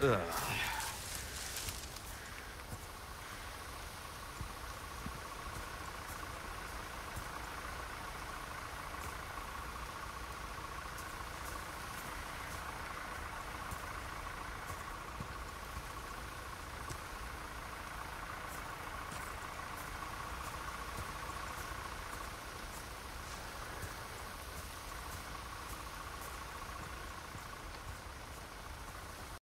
Ugh.